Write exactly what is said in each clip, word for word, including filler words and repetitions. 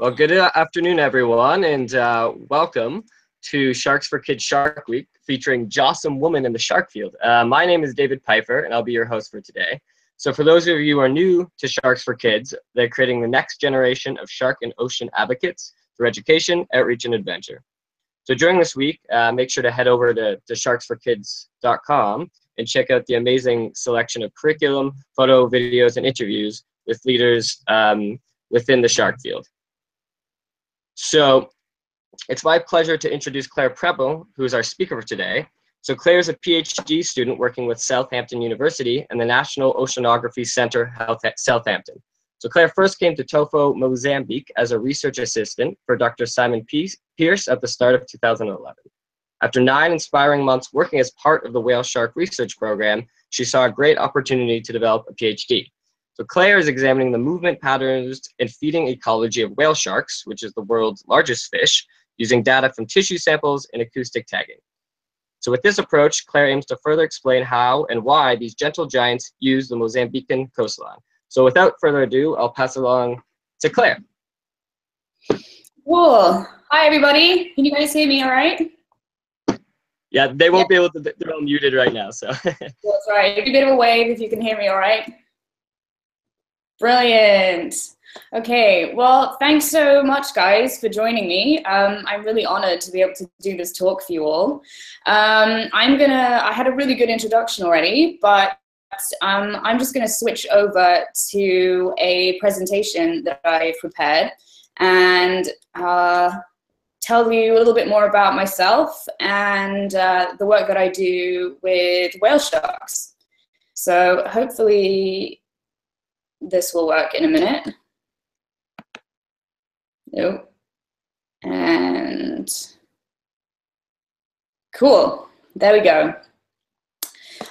Well, good afternoon, everyone, and uh, welcome to Sharks for Kids Shark Week, featuring Jawsome Woman in the Shark Field. Uh, my name is David Pfeiffer, and I'll be your host for today. So for those of you who are new to Sharks for Kids, they're creating the next generation of shark and ocean advocates through education, outreach, and adventure. So during this week, uh, make sure to head over to, to sharks for kids dot com and check out the amazing selection of curriculum, photo, videos, and interviews with leaders um, within the shark field. So it's my pleasure to introduce Clare Prebble, who is our speaker for today. So Clare is a PhD student working with Southampton University and the National Oceanography Center, Southampton. So Clare first came to TOFO, Mozambique as a research assistant for Doctor Simon Pierce at the start of two thousand eleven. After nine inspiring months working as part of the whale shark research program, she saw a great opportunity to develop a PhD. So Clare is examining the movement patterns and feeding ecology of whale sharks, which is the world's largest fish, using data from tissue samples and acoustic tagging. So with this approach, Clare aims to further explain how and why these gentle giants use the Mozambican coastline. So without further ado, I'll pass along to Clare. Cool. Hi, everybody. Can you guys hear me all right? Yeah, they won't yeah. be able to, they're all muted right now, so. That's right. Give me a bit of a wave if you can hear me all right. Brilliant. Okay, well, thanks so much, guys, for joining me. Um, I'm really honored to be able to do this talk for you all. Um, I'm gonna, I had a really good introduction already, but um, I'm just gonna switch over to a presentation that I prepared and uh, tell you a little bit more about myself and uh, the work that I do with whale sharks. So hopefully, this will work in a minute. Nope. And cool. There we go.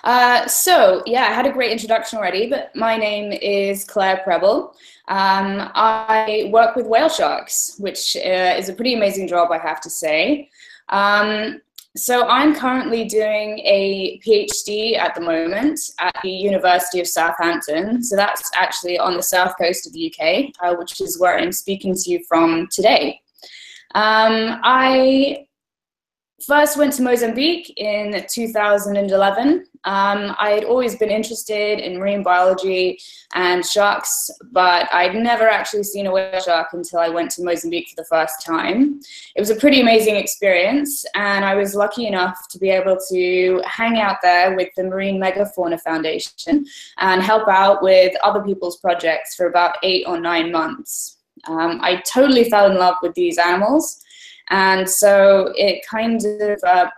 Uh, so, yeah, I had a great introduction already, but my name is Clare Prebble. Um, I work with whale sharks, which uh, is a pretty amazing job, I have to say. Um, So I'm currently doing a PhD at the moment at the University of Southampton. So that's actually on the south coast of the U K, uh, which is where I'm speaking to you from today. Um, I first went to Mozambique in two thousand eleven. Um, I had always been interested in marine biology and sharks, but I'd never actually seen a whale shark until I went to Mozambique for the first time. It was a pretty amazing experience, and I was lucky enough to be able to hang out there with the Marine Megafauna Foundation and help out with other people's projects for about eight or nine months. Um, I totally fell in love with these animals. And so it kind of uh,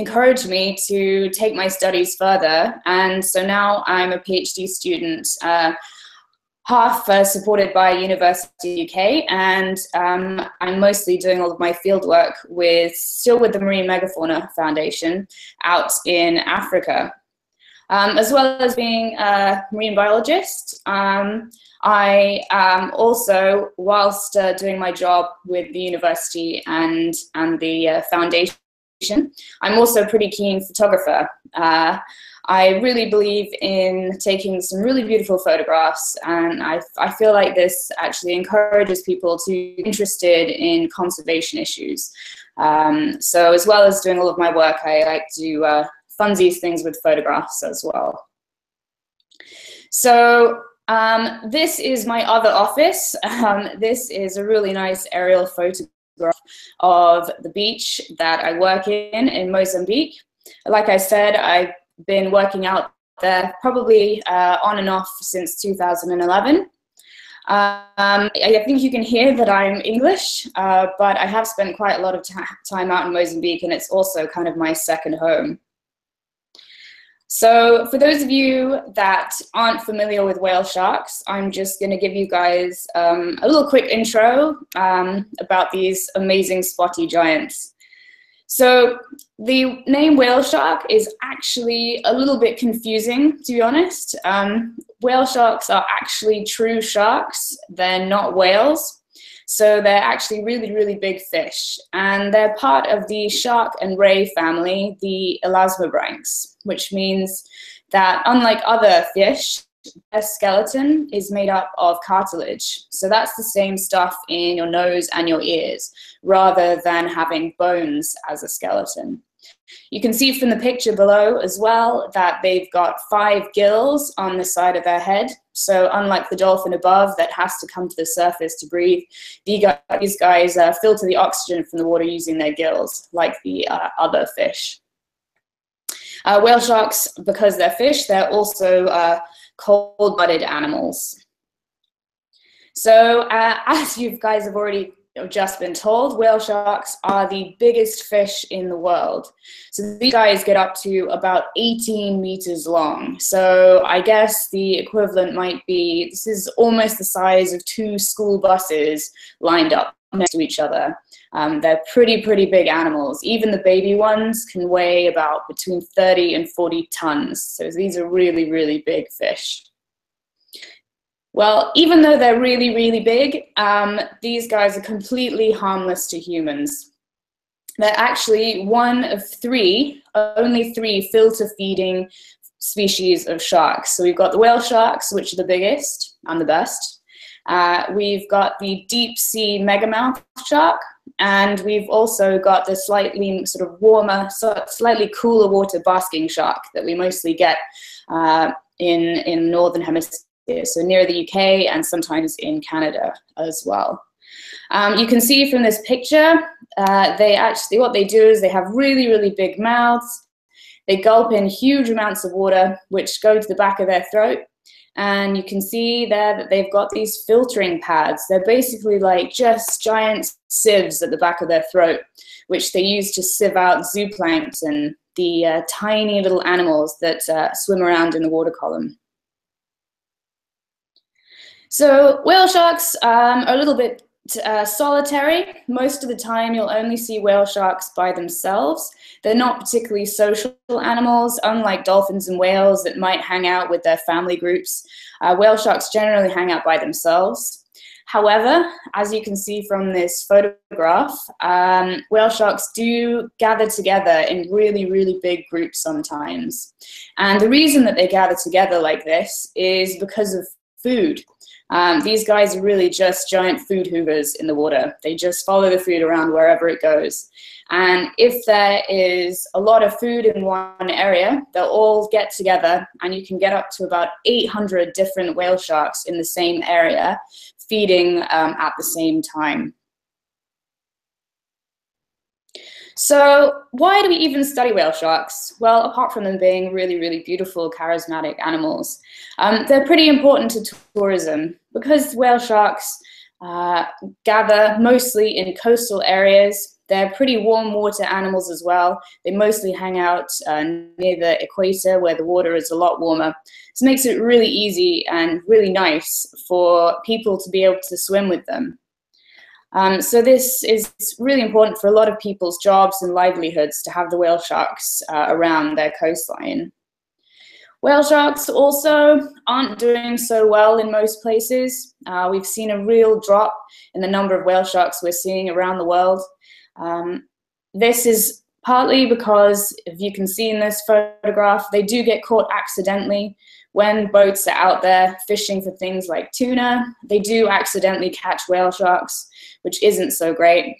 encouraged me to take my studies further. And so now I'm a PhD student, uh, half uh, supported by University U K, and um, I'm mostly doing all of my fieldwork with, still with the Marine Megafauna Foundation out in Africa. Um, as well as being a marine biologist, um, I um, also, whilst uh, doing my job with the university and, and the uh, foundation, I'm also a pretty keen photographer. Uh, I really believe in taking some really beautiful photographs, and I, I feel like this actually encourages people to be interested in conservation issues. Um, so as well as doing all of my work, I like to uh, fund these things with photographs as well. So um, this is my other office. Um, this is a really nice aerial photograph of the beach that I work in in Mozambique. Like I said, I've been working out there probably uh, on and off since two thousand eleven. Um, I think you can hear that I'm English, uh, but I have spent quite a lot of time out in Mozambique, and it's also kind of my second home. So for those of you that aren't familiar with whale sharks, I'm just going to give you guys um, a little quick intro um, about these amazing spotty giants. So the name whale shark is actually a little bit confusing, to be honest. Um, whale sharks are actually true sharks. They're not whales. So they're actually really, really big fish, and they're part of the shark and ray family, the elasmobranchs, which means that unlike other fish, Their skeleton is made up of cartilage, so that's the same stuff in your nose and your ears, rather than having bones as a skeleton. You can see from the picture below as well that they've got five gills on the side of their head. So unlike the dolphin above that has to come to the surface to breathe, these guys uh, filter the oxygen from the water using their gills, like the uh, other fish. Uh, whale sharks, because they're fish, they're also uh, cold-blooded animals. So uh, as you guys have already just been told, whale sharks are the biggest fish in the world. So these guys get up to about eighteen meters long. So I guess the equivalent might be, this is almost the size of two school buses lined up next to each other. Um, they're pretty, pretty big animals. Even the baby ones can weigh about between thirty and forty tons. So these are really, really big fish. Well, even though they're really, really big, um, these guys are completely harmless to humans. They're actually one of three, only three filter feeding species of sharks. So we've got the whale sharks, which are the biggest and the best. Uh, we've got the deep sea megamouth shark, and we've also got the slightly sort of warmer, slightly cooler water basking shark that we mostly get uh, in, in northern hemisphere. So near the U K and sometimes in Canada as well. Um, you can see from this picture, uh, they actually, what they do is they have really, really big mouths. They gulp in huge amounts of water, which go to the back of their throat. And you can see there that they've got these filtering pads. They're basically like just giant sieves at the back of their throat, which they use to sieve out zooplankton, the uh, tiny little animals that uh, swim around in the water column. So whale sharks um, are a little bit uh, solitary. Most of the time you'll only see whale sharks by themselves. They're not particularly social animals, unlike dolphins and whales that might hang out with their family groups. Uh, whale sharks generally hang out by themselves. However, as you can see from this photograph, um, whale sharks do gather together in really, really big groups sometimes. And the reason that they gather together like this is because of food. Um, these guys are really just giant food hoovers in the water. They just follow the food around wherever it goes. And if there is a lot of food in one area, they'll all get together, and you can get up to about eight hundred different whale sharks in the same area feeding um, at the same time. So why do we even study whale sharks? Well, apart from them being really, really beautiful, charismatic animals, um, they're pretty important to tourism because whale sharks uh, gather mostly in coastal areas. They're pretty warm water animals as well. They mostly hang out uh, near the equator where the water is a lot warmer. So it makes it really easy and really nice for people to be able to swim with them. Um, so this is really important for a lot of people's jobs and livelihoods to have the whale sharks uh, around their coastline. Whale sharks also aren't doing so well in most places. Uh, we've seen a real drop in the number of whale sharks we're seeing around the world. Um, this is partly because, if you can see in this photograph, they do get caught accidentally. When boats are out there fishing for things like tuna, they do accidentally catch whale sharks, which isn't so great.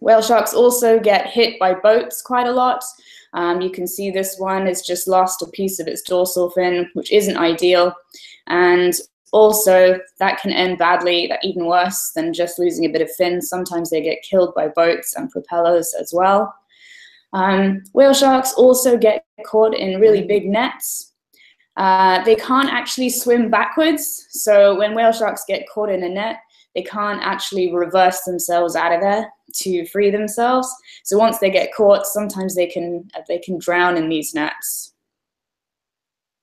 Whale sharks also get hit by boats quite a lot. Um, you can see this one has just lost a piece of its dorsal fin, which isn't ideal. And also, that can end badly, even worse than just losing a bit of fin. Sometimes they get killed by boats and propellers as well. Um, whale sharks also get caught in really big nets. Uh, they can't actually swim backwards, so when whale sharks get caught in a net, they can't actually reverse themselves out of there to free themselves. So once they get caught, sometimes they can, they can drown in these nets.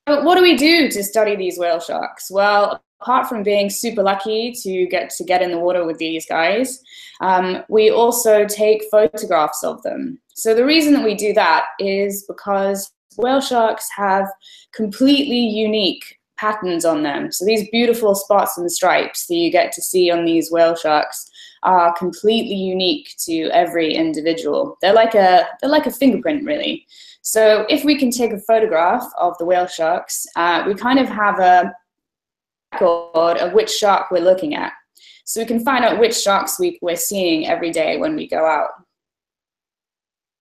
But what do we do to study these whale sharks? Well, apart from being super lucky to get to get in the water with these guys, um, we also take photographs of them. So the reason that we do that is because whale sharks have completely unique patterns on them. So these beautiful spots and stripes that you get to see on these whale sharks are completely unique to every individual. They're like a, they're like a fingerprint, really. So if we can take a photograph of the whale sharks, uh, we kind of have a record of which shark we're looking at. So we can find out which sharks we, we're seeing every day when we go out.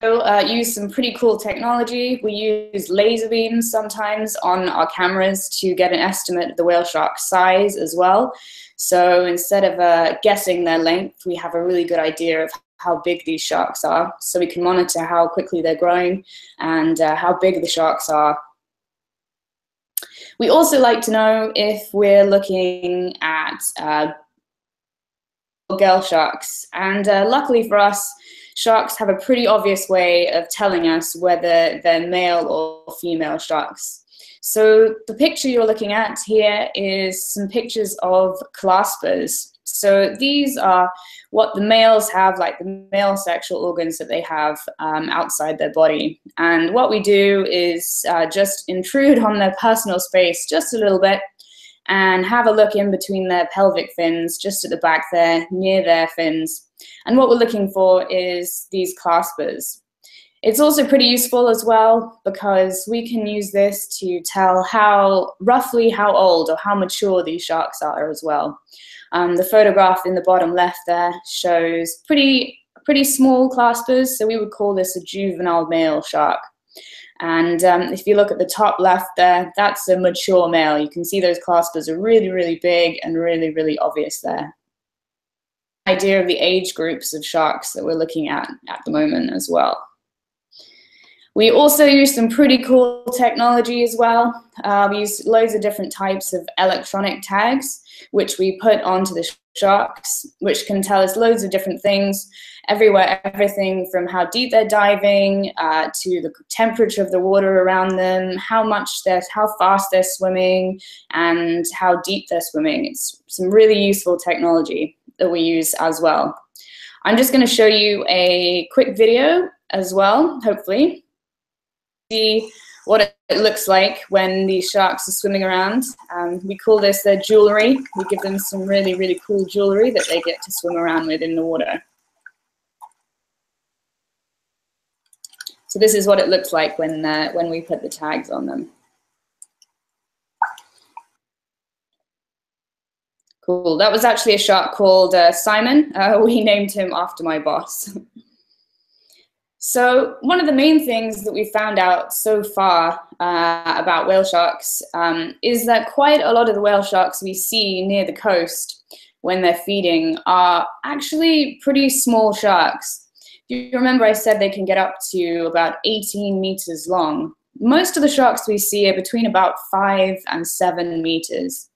So uh, use some pretty cool technology. We use laser beams sometimes on our cameras to get an estimate of the whale shark size as well. So instead of uh, guessing their length, we have a really good idea of how big these sharks are. So we can monitor how quickly they're growing and uh, how big the sharks are. We also like to know if we're looking at uh, girl sharks, and uh, luckily for us, sharks have a pretty obvious way of telling us whether they're male or female sharks. So the picture you're looking at here is some pictures of claspers. So these are what the males have, like the male sexual organs that they have um, outside their body. And what we do is uh, just intrude on their personal space just a little bit and have a look in between their pelvic fins, just at the back there, near their fins. And what we're looking for is these claspers. It's also pretty useful as well because we can use this to tell how, roughly how old or how mature these sharks are as well. Um, the photograph in the bottom left there shows pretty, pretty small claspers, so we would call this a juvenile male shark. And um, if you look at the top left there, that's a mature male. You can see those claspers are really, really big and really, really obvious there. Idea of the age groups of sharks that we're looking at at the moment as well. We also use some pretty cool technology as well. Uh, we use loads of different types of electronic tags, which we put onto the sharks, which can tell us loads of different things, everywhere, everything from how deep they're diving, uh, to the temperature of the water around them, how much they're, how fast they're swimming, and how deep they're swimming. It's some really useful technology that we use as well. I'm just going to show you a quick video as well, hopefully. See what it looks like when these sharks are swimming around. Um, we call this their jewelry. We give them some really, really cool jewelry that they get to swim around with in the water. So this is what it looks like when, uh, when we put the tags on them. Cool, that was actually a shark called uh, Simon. Uh, we named him after my boss. So one of the main things that we've found out so far uh, about whale sharks um, is that quite a lot of the whale sharks we see near the coast when they're feeding are actually pretty small sharks. You remember I said they can get up to about eighteen meters long. Most of the sharks we see are between about five and seven meters.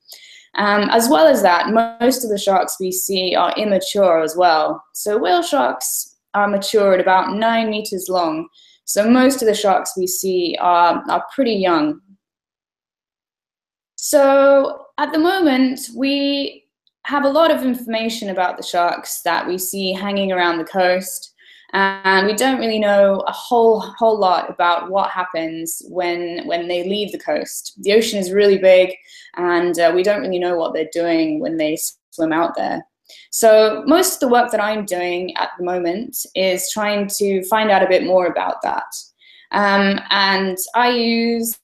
Um, as well as that, most of the sharks we see are immature as well. So whale sharks are mature at about nine meters long. So most of the sharks we see are, are pretty young. So at the moment, we have a lot of information about the sharks that we see hanging around the coast. And we don't really know a whole, whole lot about what happens when, when they leave the coast. The ocean is really big, and uh, we don't really know what they're doing when they swim out there. So most of the work that I'm doing at the moment is trying to find out a bit more about that. Um, and I use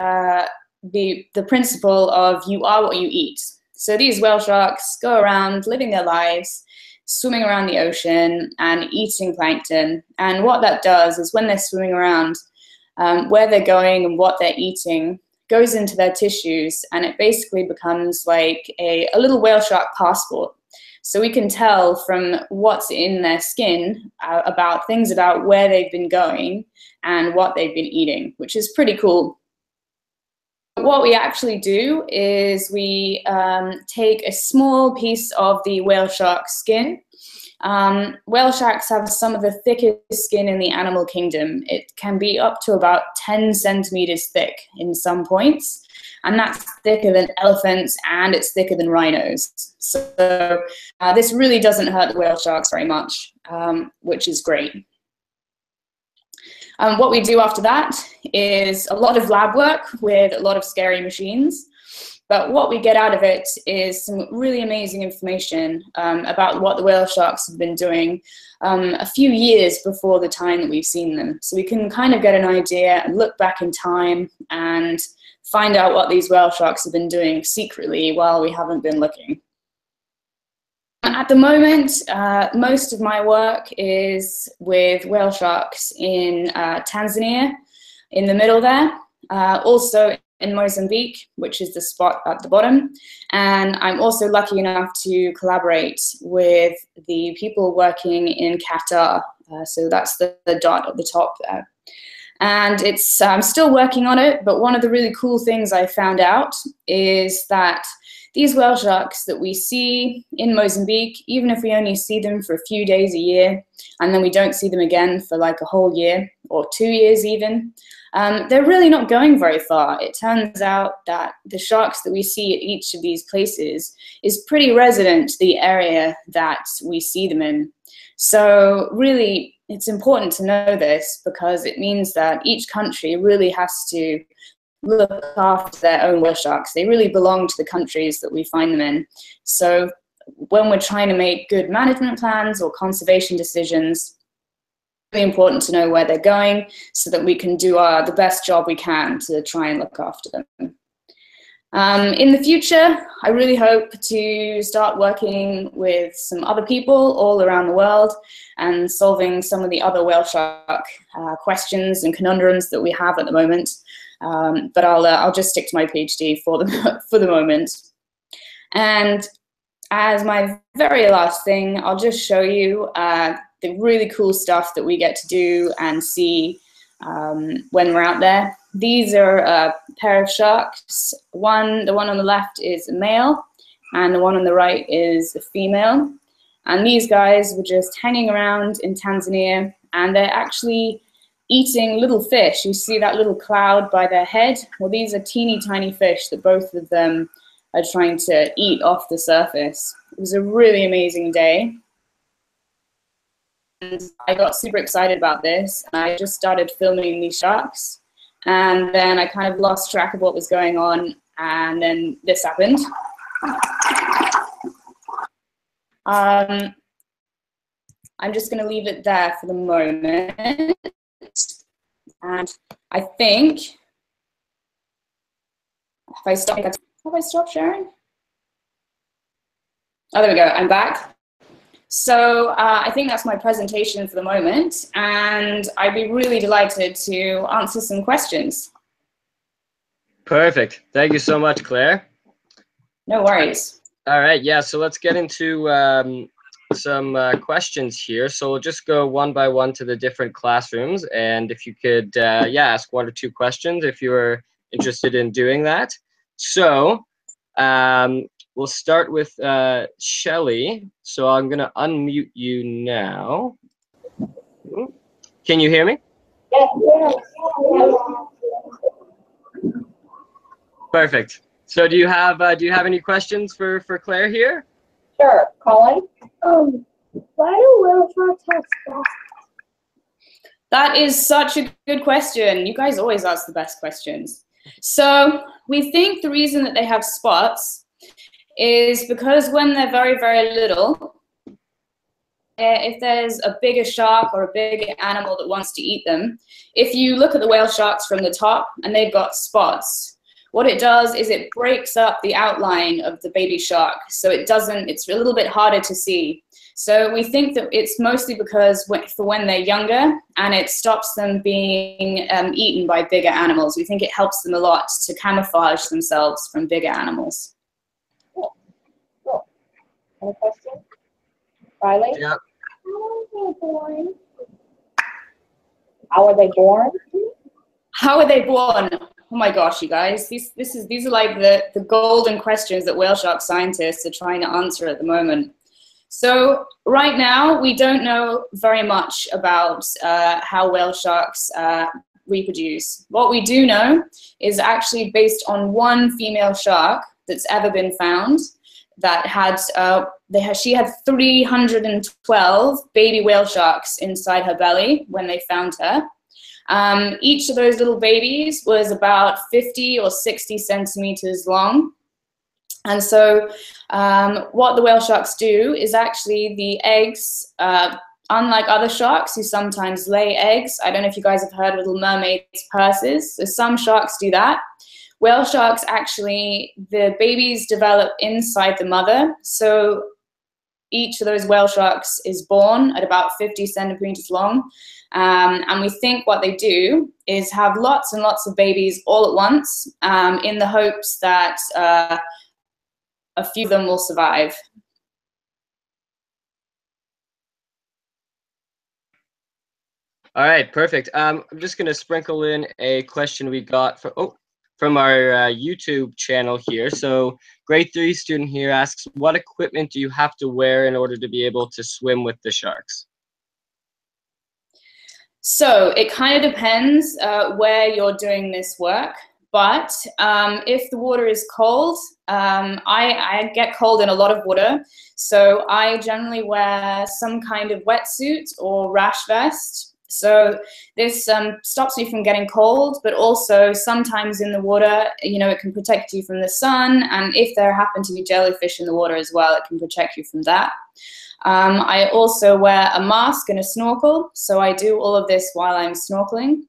uh, the, the principle of you are what you eat. So these whale sharks go around living their lives, swimming around the ocean and eating plankton. And what that does is when they're swimming around, um, where they're going and what they're eating goes into their tissues, and it basically becomes like a, a little whale shark passport. So we can tell from what's in their skin uh, about things about where they've been going and what they've been eating, which is pretty cool. But what we actually do is we um, take a small piece of the whale shark skin. Um, whale sharks have some of the thickest skin in the animal kingdom. It can be up to about ten centimeters thick in some points. And that's thicker than elephants, and it's thicker than rhinos. So uh, this really doesn't hurt whale sharks very much, um, which is great. Um, what we do after that is a lot of lab work with a lot of scary machines. But what we get out of it is some really amazing information um, about what the whale sharks have been doing um, a few years before the time that we've seen them. So we can kind of get an idea and look back in time and find out what these whale sharks have been doing secretly while we haven't been looking. At the moment, uh, most of my work is with whale sharks in uh, Tanzania, in the middle there, uh, also in Mozambique, which is the spot at the bottom. And I'm also lucky enough to collaborate with the people working in Qatar. Uh, so that's the, the dot at the top there. And it's, I'm still working on it, but one of the really cool things I found out is that these whale sharks that we see in Mozambique, even if we only see them for a few days a year, and then we don't see them again for like a whole year or two years even, um, they're really not going very far. It turns out that the sharks that we see at each of these places is pretty resident to the area that we see them in. So really, it's important to know this because it means that each country really has to look after their own whale sharks. They really belong to the countries that we find them in. So when we're trying to make good management plans or conservation decisions, it's really important to know where they're going so that we can do our, the best job we can to try and look after them. Um, in the future, I really hope to start working with some other people all around the world and solving some of the other whale shark uh, questions and conundrums that we have at the moment. Um, but I'll, uh, I'll just stick to my PhD for the, for the moment. And as my very last thing, I'll just show you uh, the really cool stuff that we get to do and see um, when we're out there. These are a pair of sharks. One, the one on the left is a male, and the one on the right is a female. And these guys were just hanging around in Tanzania, and they're actually eating little fish. You see that little cloud by their head? Well, these are teeny tiny fish that both of them are trying to eat off the surface. It was a really amazing day. And I got super excited about this, and I just started filming these sharks. And then I kind of lost track of what was going on, and then this happened. Um, I'm just gonna leave it there for the moment. And I think, if I stop, have I stopped sharing? Oh, there we go, I'm back. So uh, I think that's my presentation for the moment, and I'd be really delighted to answer some questions. Perfect, thank you so much, Claire. No worries. All right, yeah, so let's get into um, some uh, questions here. So we'll just go one by one to the different classrooms, and if you could uh, yeah, ask one or two questions if you're interested in doing that. So um, we'll start with uh, Shelley. So I'm gonna unmute you now. Can you hear me? Perfect. So do you have uh, do you have any questions for for Claire here? Sure, Colin. Um, why do whale sharks have spots? That is such a good question. You guys always ask the best questions. So we think the reason that they have spots is because when they're very, very little, if there's a bigger shark or a bigger animal that wants to eat them, if you look at the whale sharks from the top and they've got spots, what it does is it breaks up the outline of the baby shark, so it doesn't, it's a little bit harder to see. So we think that it's mostly because for when they're younger, and it stops them being um, eaten by bigger animals. We think it helps them a lot to camouflage themselves from bigger animals. Cool. Cool. Any questions? Riley? Yeah. How are they born? How are they born? How are they born? Oh my gosh, you guys, these, this is, these are like the, the golden questions that whale shark scientists are trying to answer at the moment. So right now, we don't know very much about uh, how whale sharks uh, reproduce. What we do know is actually based on one female shark that's ever been found that had, uh, they had, she had three hundred twelve baby whale sharks inside her belly when they found her. Um, each of those little babies was about fifty or sixty centimeters long, And so um, what the whale sharks do is actually the eggs, uh, unlike other sharks who sometimes lay eggs, I don't know if you guys have heard of Little Mermaid's purses, so some sharks do that. Whale sharks actually, the babies develop inside the mother, so each of those whale sharks is born at about fifty centimeters long, um, and we think what they do is have lots and lots of babies all at once um, in the hopes that uh, a few of them will survive. All right, perfect. Um, I'm just going to sprinkle in a question we got for, oh, from our uh, YouTube channel here. So grade three student here asks, what equipment do you have to wear in order to be able to swim with the sharks? So it kind of depends uh, where you're doing this work. But um, if the water is cold, um, I, I get cold in a lot of water, so I generally wear some kind of wetsuit or rash vest. So this um, stops me from getting cold, but also sometimes in the water, you know, it can protect you from the sun, and if there happen to be jellyfish in the water as well, it can protect you from that. Um, I also wear a mask and a snorkel, so I do all of this while I'm snorkeling.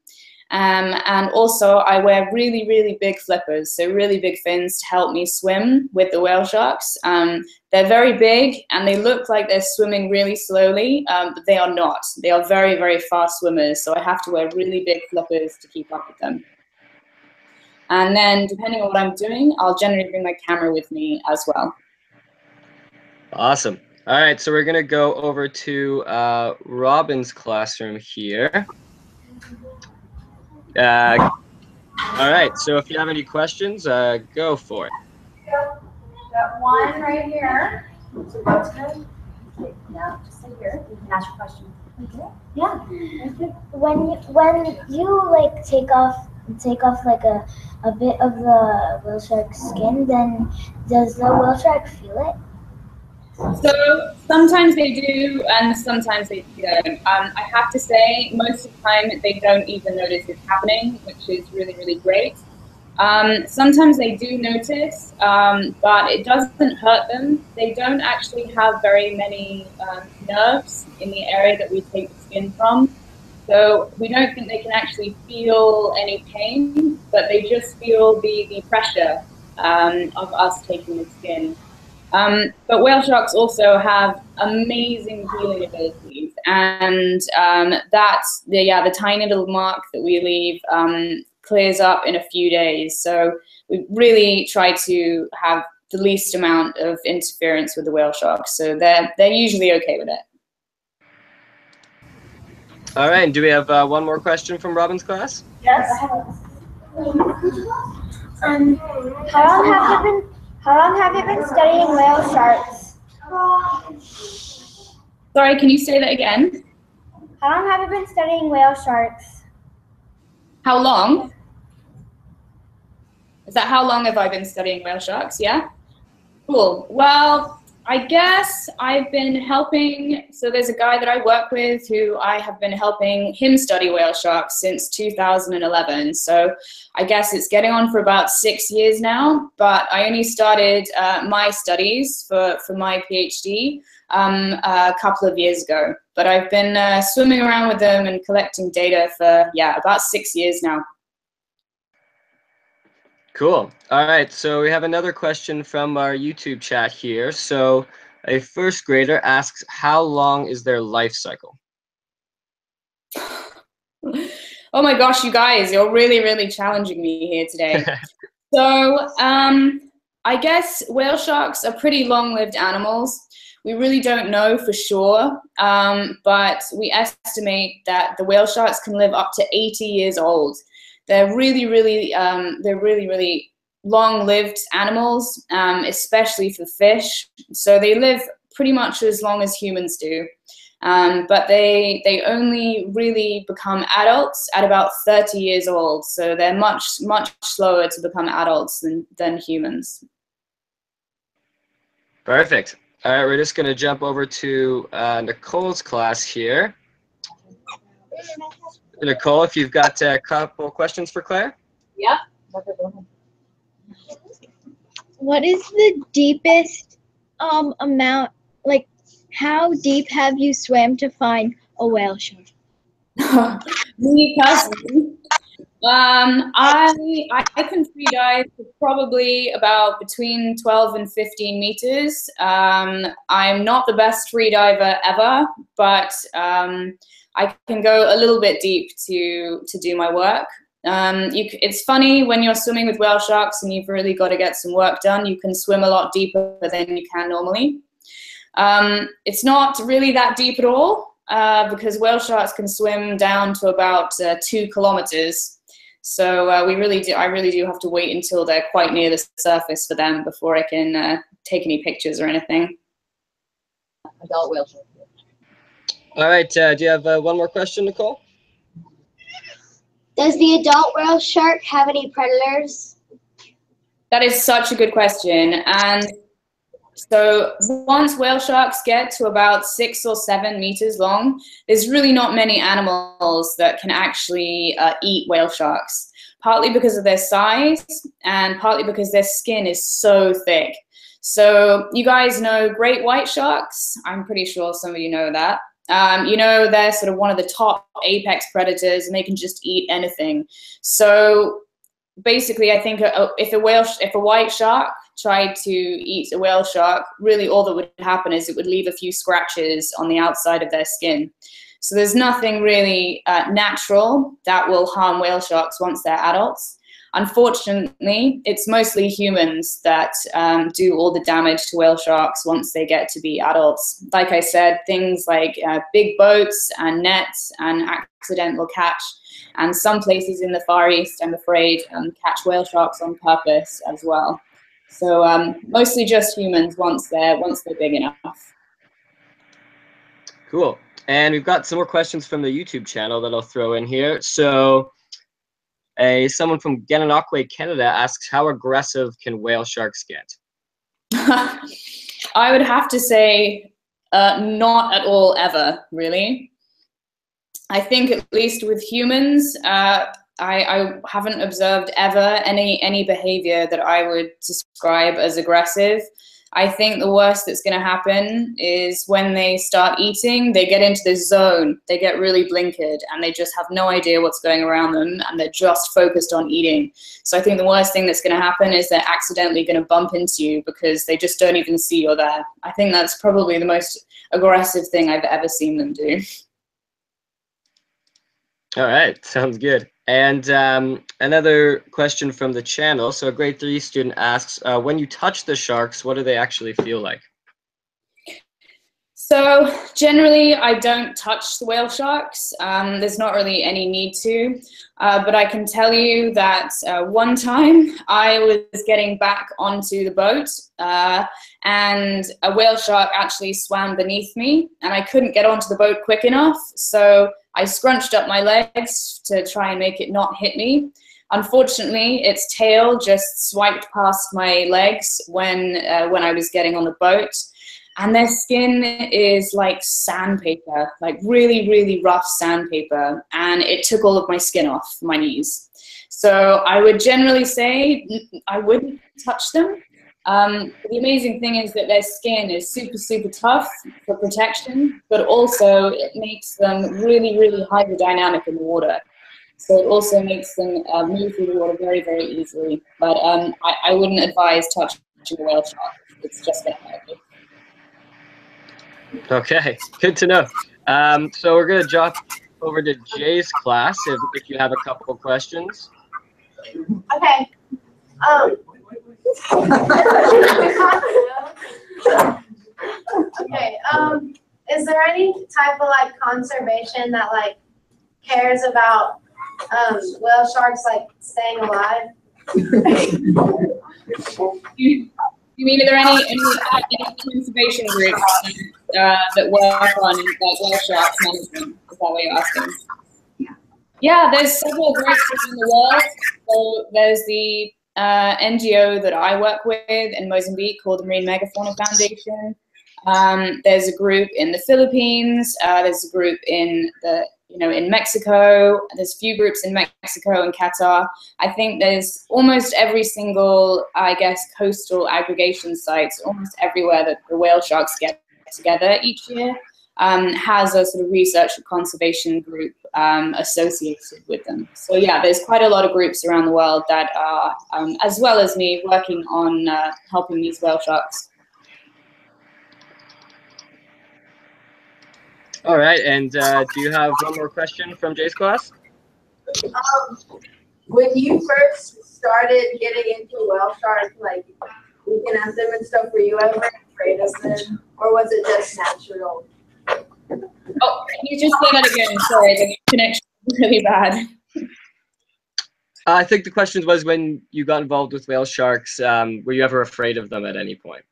Um, and also I wear really, really big flippers, so really big fins to help me swim with the whale sharks. Um, they're very big and they look like they're swimming really slowly, um, but they are not. They are very, very fast swimmers, so I have to wear really big flippers to keep up with them. And then depending on what I'm doing, I'll generally bring my camera with me as well. Awesome. All right, so we're going to go over to uh, Robin's classroom here. Uh, all right, so if you have any questions, uh, go for it. Got one right here. So that's good. Yeah, just right here. You can ask your question. Okay. Yeah. When you, when you like take off take off like a a bit of the whale shark's skin, then does the whale shark feel it? So sometimes they do, and sometimes they don't. Um, I have to say, most of the time they don't even notice it's happening, which is really, really great. Um, sometimes they do notice, um, but it doesn't hurt them. They don't actually have very many um, nerves in the area that we take the skin from. So we don't think they can actually feel any pain, but they just feel the, the pressure um, of us taking the skin. Um, but whale sharks also have amazing healing abilities, and um, that's the, yeah, the tiny little mark that we leave um, clears up in a few days. So we really try to have the least amount of interference with the whale sharks, so they're, they're usually okay with it. All right, do we have uh, one more question from Robin's class? Yes. Um, how long have you been How long have you been studying whale sharks? Sorry, can you say that again? How long have you been studying whale sharks? How long? Is that how long have I been studying whale sharks? Yeah? Cool. Well, I guess I've been helping, so there's a guy that I work with who I have been helping him study whale sharks since two thousand eleven. So I guess it's getting on for about six years now, but I only started uh, my studies for, for my PhD um, a couple of years ago. But I've been uh, swimming around with them and collecting data for, yeah, about six years now. Cool. All right, so we have another question from our YouTube chat here. So a first grader asks, how long is their life cycle? Oh my gosh, you guys, you're really, really challenging me here today. So um, I guess whale sharks are pretty long-lived animals. We really don't know for sure, um, but we estimate that the whale sharks can live up to eighty years old. They're really, really, um, they're really, really long-lived animals, um, especially for fish. So they live pretty much as long as humans do, um, but they they only really become adults at about thirty years old. So they're much, much slower to become adults than than humans. Perfect. All right, we're just going to jump over to uh, Nicole's class here. Nicole, if you've got a couple questions for Claire? Yeah. what is the deepest um, amount, like how deep have you swam to find a whale shark? Me personally, um, I, I can free dive for probably about between twelve and fifteen meters. Um, I'm not the best free diver ever, but um, I can go a little bit deep to, to do my work. Um, you, it's funny when you're swimming with whale sharks and you've really got to get some work done, you can swim a lot deeper than you can normally. Um, it's not really that deep at all uh, because whale sharks can swim down to about uh, two kilometers. So uh, we really do, I really do have to wait until they're quite near the surface for them before I can uh, take any pictures or anything. Adult whale shark. All right, uh, do you have uh, one more question, Nicole? Does the adult whale shark have any predators? That is such a good question. And so once whale sharks get to about six or seven meters long, there's really not many animals that can actually uh, eat whale sharks, partly because of their size and partly because their skin is so thick. So you guys know great white sharks? I'm pretty sure some of you know that. Um, you know, they're sort of one of the top apex predators and they can just eat anything. So basically, I think if a whale, if a white shark tried to eat a whale shark, really all that would happen is it would leave a few scratches on the outside of their skin. So there's nothing really uh, natural that will harm whale sharks once they're adults. Unfortunately, it's mostly humans that um, do all the damage to whale sharks once they get to be adults. Like I said, things like uh, big boats and nets and accidental catch, and some places in the Far East, I'm afraid, um, catch whale sharks on purpose as well. So um, mostly just humans once they're, once they're big enough. Cool. And we've got some more questions from the YouTube channel that I'll throw in here. So. Uh, someone from Gananoque, Canada asks, how aggressive can whale sharks get? I would have to say uh, not at all ever, really. I think at least with humans, uh, I, I haven't observed ever any, any behavior that I would describe as aggressive. I think the worst that's going to happen is when they start eating, they get into this zone, they get really blinkered, and they just have no idea what's going around them, and they're just focused on eating. So I think the worst thing that's going to happen is they're accidentally going to bump into you because they just don't even see you're there. I think that's probably the most aggressive thing I've ever seen them do. All right, sounds good. And um, another question from the channel. So a grade three student asks, uh, when you touch the sharks, what do they actually feel like? So generally, I don't touch the whale sharks. Um, there's not really any need to. Uh, but I can tell you that uh, one time I was getting back onto the boat uh, and a whale shark actually swam beneath me and I couldn't get onto the boat quick enough. So I scrunched up my legs to try and make it not hit me. Unfortunately, its tail just swiped past my legs when, uh, when I was getting on the boat. And their skin is like sandpaper, like really, really rough sandpaper. And it took all of my skin off my knees. So I would generally say I wouldn't touch them. Um, the amazing thing is that their skin is super, super tough for protection, but also it makes them really, really hydrodynamic in the water. So it also makes them uh, move through the water very, very easily. But um, I, I wouldn't advise touching a whale shark. It's just going to hurt you. Okay, good to know. Um, so we're going to jump over to Jay's class if, if you have a couple of questions. Okay. Um. okay, um, is there any type of like conservation that like cares about um, whale sharks like staying alive? you, you mean are there any, any, any conservation groups uh, that work on like whale shark management? Is that what you're asking? Yeah, yeah there's several groups in the world. So there's the Uh, N G O that I work with in Mozambique called the Marine Megafauna Foundation. Um, there's a group in the Philippines. Uh, there's a group in the you know, in Mexico. There's a few groups in Mexico and Qatar. I think there's almost every single, I guess, coastal aggregation sites almost everywhere that the whale sharks get together each year um, has a sort of research and conservation group um, associated with them. So yeah, there's quite a lot of groups around the world that are, um, as well as me, working on uh, helping these whale sharks. All right, and uh, do you have one more question from Jay's class? Um, when you first started getting into whale sharks, like looking at them and stuff, were you ever afraid of them, or was it just natural? Oh, can you just say that again? Sorry, the connection is really bad. I think the question was, when you got involved with whale sharks, um, were you ever afraid of them at any point?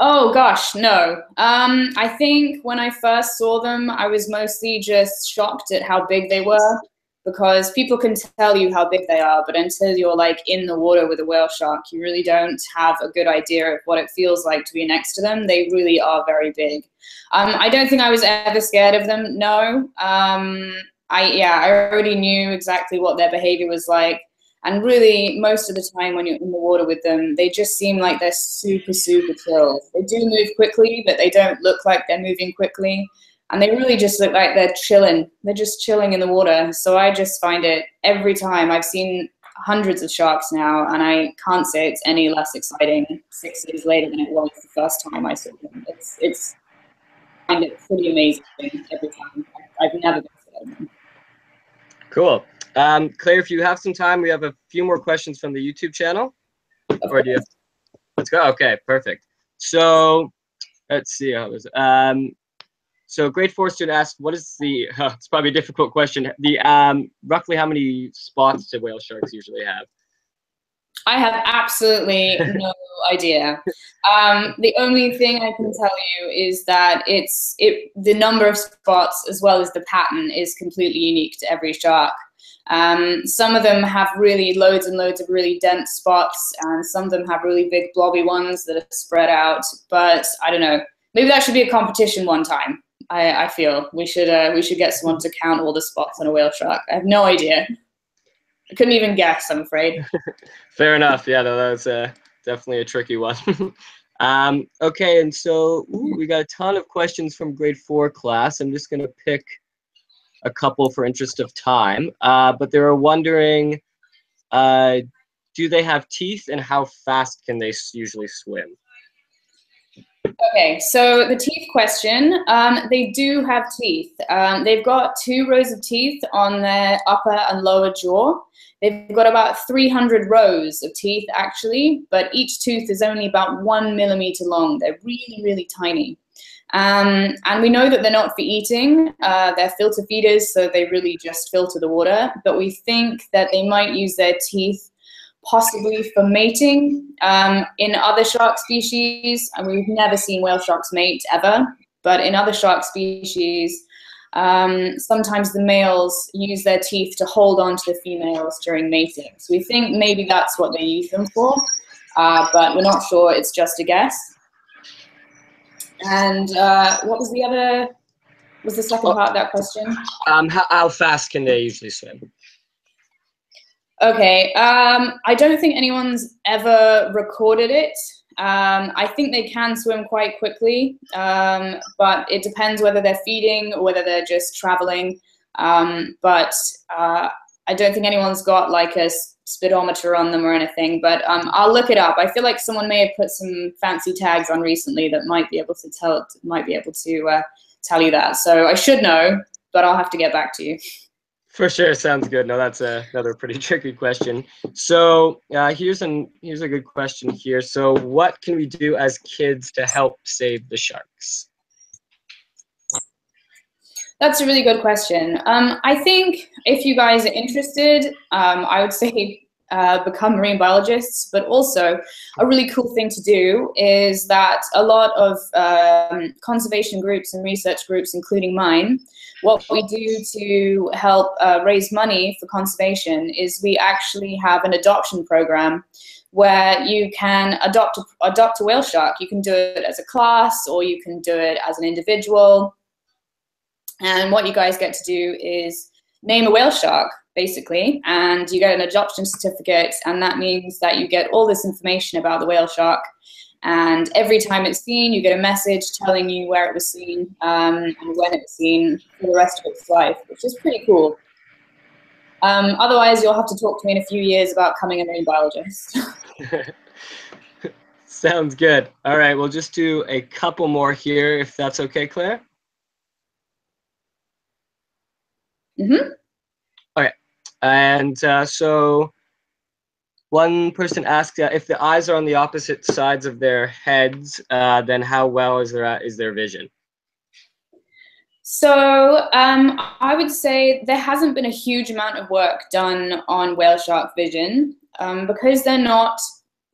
Oh gosh, no. Um, I think when I first saw them, I was mostly just shocked at how big they were, because people can tell you how big they are, but until you're like in the water with a whale shark, you really don't have a good idea of what it feels like to be next to them. They really are very big. Um, I don't think I was ever scared of them, no. Um, I, yeah, I already knew exactly what their behavior was like. And really, most of the time when you're in the water with them, they just seem like they're super, super chill. They do move quickly, but they don't look like they're moving quickly. And they really just look like they're chilling. They're just chilling in the water. So I just find it every time. I've seen hundreds of sharks now, and I can't say it's any less exciting six years later than it was the first time I saw them. It's, it's, I find it pretty amazing every time. I've never been scared of them. Cool. Um, Claire, if you have some time, we have a few more questions from the YouTube channel. Or do you have... Let's go. Okay, perfect. So let's see how it was. Um, so grade four student asked, what is the, uh, it's probably a difficult question, the um, roughly how many spots do whale sharks usually have? I have absolutely no idea. Um, the only thing I can tell you is that it's it the number of spots as well as the pattern is completely unique to every shark. Um, some of them have really loads and loads of really dense spots, and some of them have really big blobby ones that are spread out. But I don't know. Maybe that should be a competition one time. I, I feel we should uh, we should get someone to count all the spots on a whale shark. I have no idea. I couldn't even guess, I'm afraid. Fair enough. Yeah, no, that was uh, definitely a tricky one. um, okay, and so ooh, we got a ton of questions from grade four class. I'm just going to pick a couple for interest of time, uh, but they were wondering, uh, do they have teeth, and how fast can they usually swim? Okay, so the teeth question, um, they do have teeth. Um, they've got two rows of teeth on their upper and lower jaw. They've got about three hundred rows of teeth, actually, but each tooth is only about one millimeter long. They're really, really tiny. Um, and we know that they're not for eating. Uh, they're filter feeders, so they really just filter the water. But we think that they might use their teeth possibly for mating. Um, in other shark species, and we've never seen whale sharks mate ever, but in other shark species, um, sometimes the males use their teeth to hold on to the females during mating. So we think maybe that's what they use them for, uh, but we're not sure. It's just a guess. And uh, what was the other, was the second part of that question? Um, how, how fast can they usually swim? Okay, um, I don't think anyone's ever recorded it. Um, I think they can swim quite quickly, um, but it depends whether they're feeding or whether they're just traveling. Um, but uh, I don't think anyone's got like a speedometer on them or anything, but um, I'll look it up. I feel like someone may have put some fancy tags on recently that might be able to tell might be able to uh, tell you that. So I should know, but I'll have to get back to you. For sure, sounds good. No, that's a, another pretty tricky question. So uh, here's an here's a good question here. So what can we do as kids to help save the sharks? That's a really good question. Um, I think if you guys are interested, um, I would say uh, become marine biologists, but also a really cool thing to do is that a lot of um, conservation groups and research groups, including mine, what we do to help uh, raise money for conservation is we actually have an adoption program where you can adopt a, adopt a whale shark. You can do it as a class, or you can do it as an individual. And what you guys get to do is name a whale shark, basically, and you get an adoption certificate, and that means that you get all this information about the whale shark, and every time it's seen, you get a message telling you where it was seen um, and when it was seen for the rest of its life, which is pretty cool. Um, otherwise, you'll have to talk to me in a few years about becoming a marine biologist. Sounds good. All right, we'll just do a couple more here, if that's okay, Claire? Mm-hmm. All right. And uh, so one person asked, uh, if the eyes are on the opposite sides of their heads, uh, then how well is their, is their vision? So um, I would say there hasn't been a huge amount of work done on whale shark vision. Um, because they're not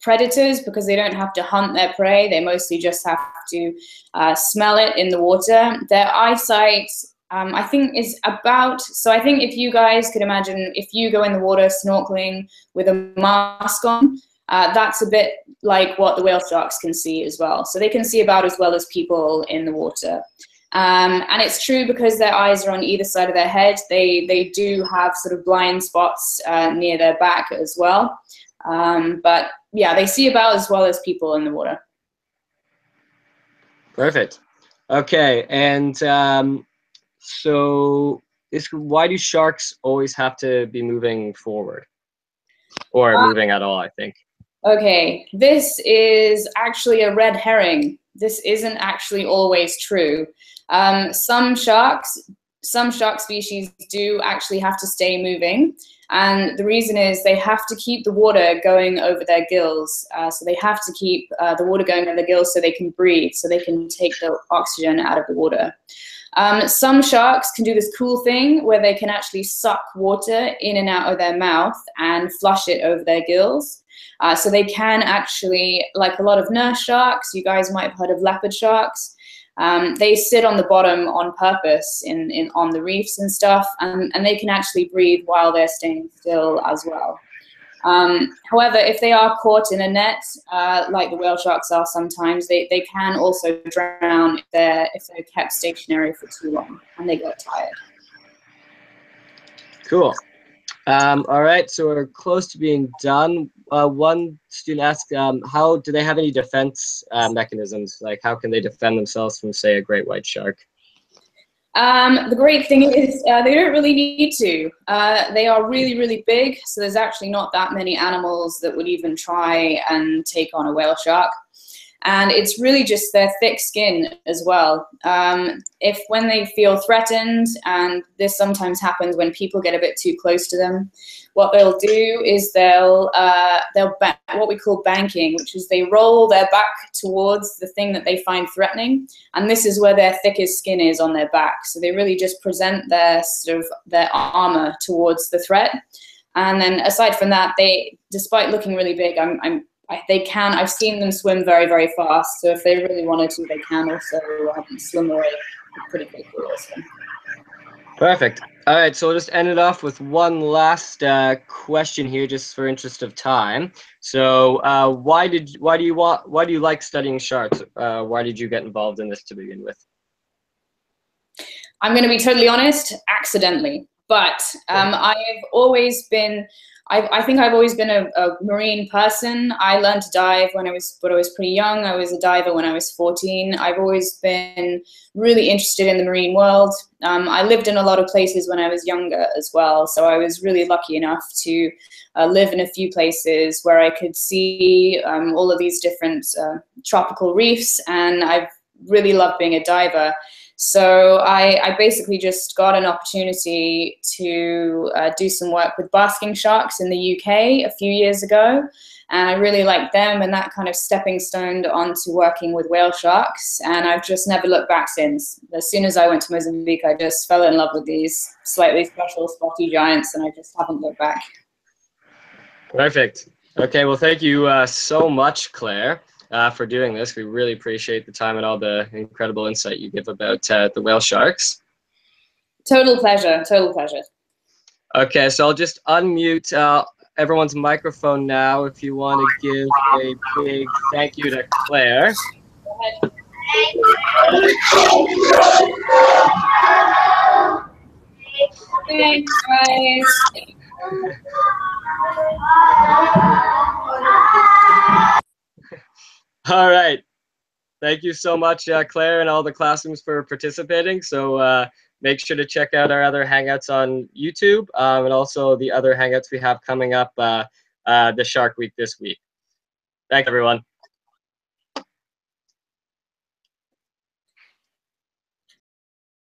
predators, because they don't have to hunt their prey, they mostly just have to uh, smell it in the water. Their eyesight, Um, I think is about, so I think if you guys could imagine, if you go in the water snorkeling with a mask on, uh, that's a bit like what the whale sharks can see as well. So they can see about as well as people in the water. Um, and it's true because their eyes are on either side of their head, they, they do have sort of blind spots uh, near their back as well. Um, but yeah, they see about as well as people in the water. Perfect. Okay, and um, so this, why do sharks always have to be moving forward or uh, moving at all, I think? Okay, this is actually a red herring. This isn't actually always true. Um, some sharks, some shark species do actually have to stay moving. And the reason is they have to keep the water going over their gills. Uh, so they have to keep uh, the water going over their gills so they can breathe, so they can take the oxygen out of the water. Um, some sharks can do this cool thing where they can actually suck water in and out of their mouth and flush it over their gills. Uh, so they can actually, like a lot of nurse sharks, you guys might have heard of leopard sharks, um, they sit on the bottom on purpose in, in, on the reefs and stuff, and, and they can actually breathe while they're staying still as well. Um, however, if they are caught in a net, uh, like the whale sharks are sometimes, they, they can also drown if they're, if they're kept stationary for too long and they get tired. Cool. Um, all right, so we're close to being done. Uh, one student asked, um, how do they have any defense uh, mechanisms? Like, how can they defend themselves from, say, a great white shark? Um, the great thing is uh, they don't really need to. Uh, they are really, really big, so there's actually not that many animals that would even try and take on a whale shark. And it's really just their thick skin as well. Um, if when they feel threatened, and this sometimes happens when people get a bit too close to them, what they'll do is they'll, uh, they'll bank, what we call banking, which is they roll their back towards the thing that they find threatening. And this is where their thickest skin is on their back. So they really just present their sort of their armor towards the threat. And then aside from that, they, despite looking really big, I'm, I'm they can, I've seen them swim very, very fast, so if they really wanted to, they can also um, swim away pretty quickly also. Perfect. All right, so we'll just end it off with one last uh, question here, just for interest of time. So uh, why did, why do you want, why do you like studying sharks? Uh, why did you get involved in this to begin with? I'm gonna be totally honest, accidentally, but um, I've always been, I, I think I've always been a, a marine person. I learned to dive when I was, when I was pretty young. I was a diver when I was fourteen. I've always been really interested in the marine world. Um, I lived in a lot of places when I was younger as well, so I was really lucky enough to uh, live in a few places where I could see um, all of these different uh, tropical reefs, and I've really loved being a diver. So I, I basically just got an opportunity to uh, do some work with basking sharks in the U K a few years ago, and I really liked them, and that kind of stepping stoned onto working with whale sharks, and I've just never looked back since. As soon as I went to Mozambique, I just fell in love with these slightly special spotty giants, and I just haven't looked back. Perfect. Okay, well, thank you uh, so much, Claire. Uh, for doing this. We really appreciate the time and all the incredible insight you give about uh, the whale sharks. Total pleasure, total pleasure. Okay, so I'll just unmute uh, everyone's microphone now if you want to give a big thank you to Claire. Go ahead. Thanks, guys. All right. Thank you so much, uh, Claire, and all the classrooms for participating. So uh, make sure to check out our other Hangouts on YouTube, um, and also the other Hangouts we have coming up uh, uh, the Shark Week this week. Thanks, everyone.